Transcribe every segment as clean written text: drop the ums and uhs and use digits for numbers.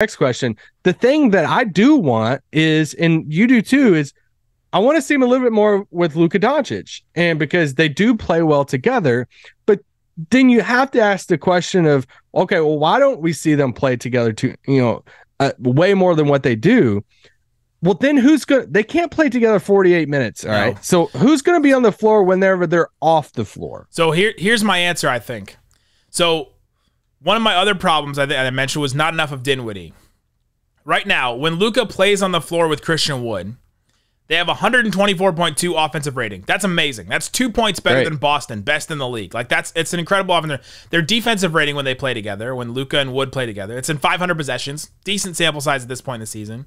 next question. The thing that I do want is, and you do too, is I want to see him a little bit more with Luka Doncic, and because they do play well together. But then you have to ask the question of, okay, well, why don't we see them play together to, you know, way more than what they do? Well, then who's going to, they can't play together 48 minutes. All right. No. So who's going to be on the floor whenever they're off the floor? So here's my answer, I think. So one of my other problems I mentioned was not enough of Dinwiddie. Right now, when Luka plays on the floor with Christian Wood, they have 124.2 offensive rating. That's amazing. That's 2 points better than Boston, best in the league. Like it's an incredible offense. Their defensive rating when they play together, when Luka and Wood play together, it's in 500 possessions. Decent sample size at this point in the season.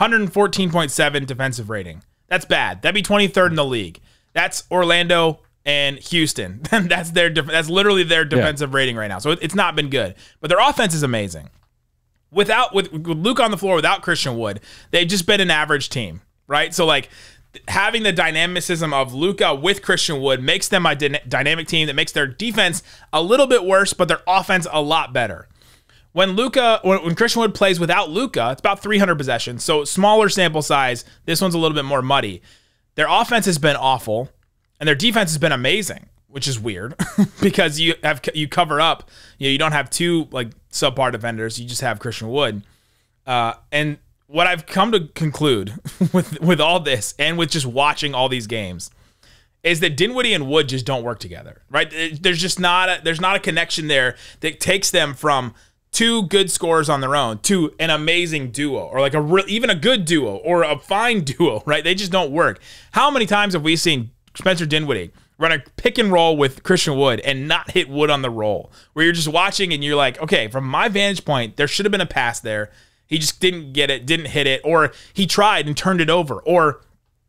114.7 defensive rating. That's bad. That'd be 23rd in the league. That's Orlando and Houston. That's literally their defensive rating right now. So it's not been good. But their offense is amazing. With Luka on the floor, without Christian Wood, they've just been an average team. Right? So like having the dynamicism of Luka with Christian Wood makes them a dynamic team that makes their defense a little bit worse, but their offense a lot better. When Christian Wood plays without Luka, it's about 300 possessions. So smaller sample size. This one's a little bit more muddy. Their offense has been awful and their defense has been amazing, which is weird because you cover up, you don't have two like subpar defenders. You just have Christian Wood. And what I've come to conclude with all this and with just watching all these games is that Dinwiddie and Wood just don't work together, right? There's just not a connection there that takes them from two good scorers on their own to an amazing duo, or like even a good duo or a fine duo, right? They just don't work. How many times have we seen Spencer Dinwiddie run a pick and roll with Christian Wood and not hit Wood on the roll, where you're just watching and you're like, okay, from my vantage point, there should have been a pass there. He just didn't get it, didn't hit it, or he tried and turned it over. Or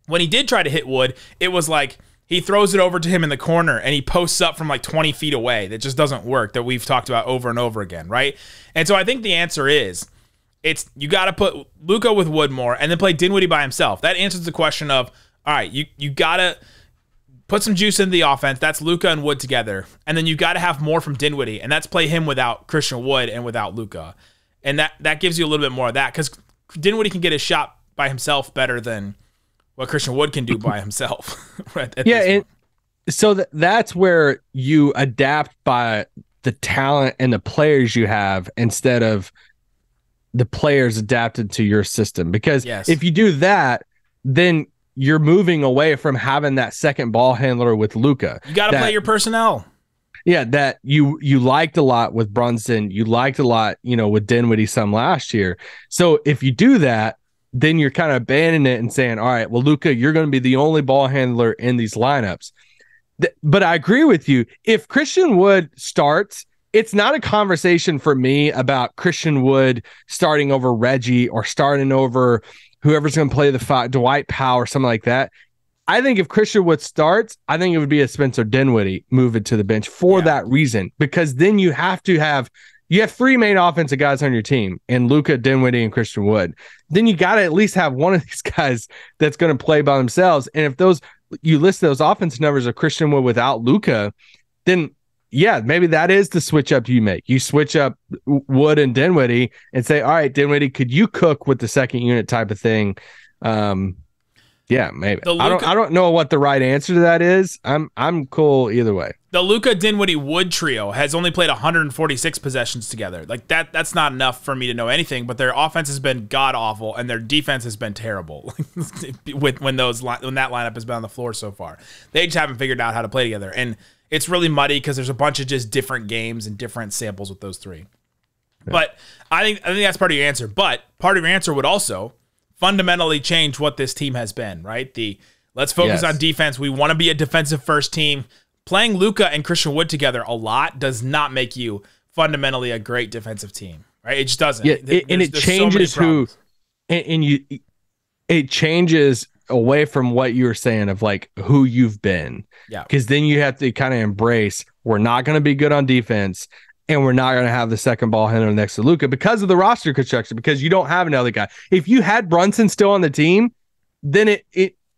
when he did try to hit Wood, it was like he throws it over to him in the corner and he posts up from like 20 feet away. That just doesn't work, that we've talked about over and over again, right? And so I think the answer is you got to put Luka with Wood more and then play Dinwiddie by himself. That answers the question of, all right, you got to put some juice into the offense. That's Luka and Wood together. And then you got to have more from Dinwiddie, and that's play him without Christian Wood and without Luka. And that gives you a little bit more of that, because Dinwiddie can get his shot by himself better than what Christian Wood can do by himself. Right, so that's where you adapt by the talent and the players you have instead of the players adapted to your system. Because if you do that, then you're moving away from having that second ball handler with Luka. You got to play your personnel. Yeah, that you liked a lot with Brunson. You liked a lot, with Dinwiddie some last year. So if you do that, then you're kind of abandoning it and saying, all right, well, Luka, you're going to be the only ball handler in these lineups. But I agree with you. If Christian Wood starts, it's not a conversation for me about Christian Wood starting over Reggie or starting over whoever's going to play the five, Dwight Powell or something like that. I think if Christian Wood starts, I think it would be a Spencer Dinwiddie moving to the bench for that reason, because then you have to have three main offensive guys on your team, and Luka, Dinwiddie, and Christian Wood. Then you got to at least have one of these guys that's going to play by themselves. And if you list those offense numbers of Christian Wood without Luka, then maybe that is the switch up you make. You switch up Wood and Dinwiddie and say, all right, Dinwiddie, could you cook with the second unit type of thing? Yeah, maybe. I don't know what the right answer to that is. I'm cool either way. The Luka, Dinwiddie, Wood trio has only played 146 possessions together. Like that's not enough for me to know anything, but their offense has been god awful and their defense has been terrible when that lineup has been on the floor so far. They just haven't figured out how to play together, and it's really muddy because there's a bunch of just different games and different samples with those three. Yeah. But I think that's part of your answer, but part of your answer would also fundamentally change what this team has been, right? Let's focus on defense. We want to be a defensive first team. Playing Luka and Christian Wood together a lot does not make you fundamentally a great defensive team, right? It just doesn't. Yeah, it changes it changes away from what you were saying of like who you've been. Yeah. Because then you have to kind of embrace, we're not going to be good on defense, and we're not going to have the second ball handler next to Luka because of the roster construction, because you don't have another guy. If you had Brunson still on the team, then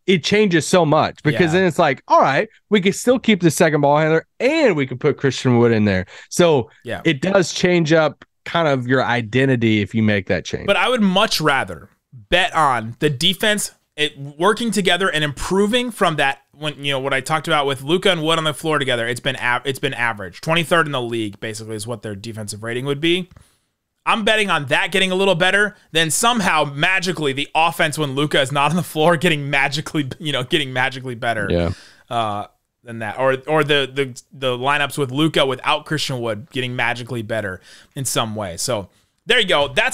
it changes so much, because then it's like, all right, we can still keep the second ball handler and we can put Christian Wood in there. So it does change up kind of your identity if you make that change. But I would much rather bet on the defense working together and improving from that. When you know what I talked about with Luka and Wood on the floor together, it's been average. 23rd in the league basically is what their defensive rating would be. I'm betting on that getting a little better than somehow magically the offense when Luka is not on the floor getting magically better. Yeah. Than that, or the lineups with Luka without Christian Wood getting magically better in some way. So there you go. That's a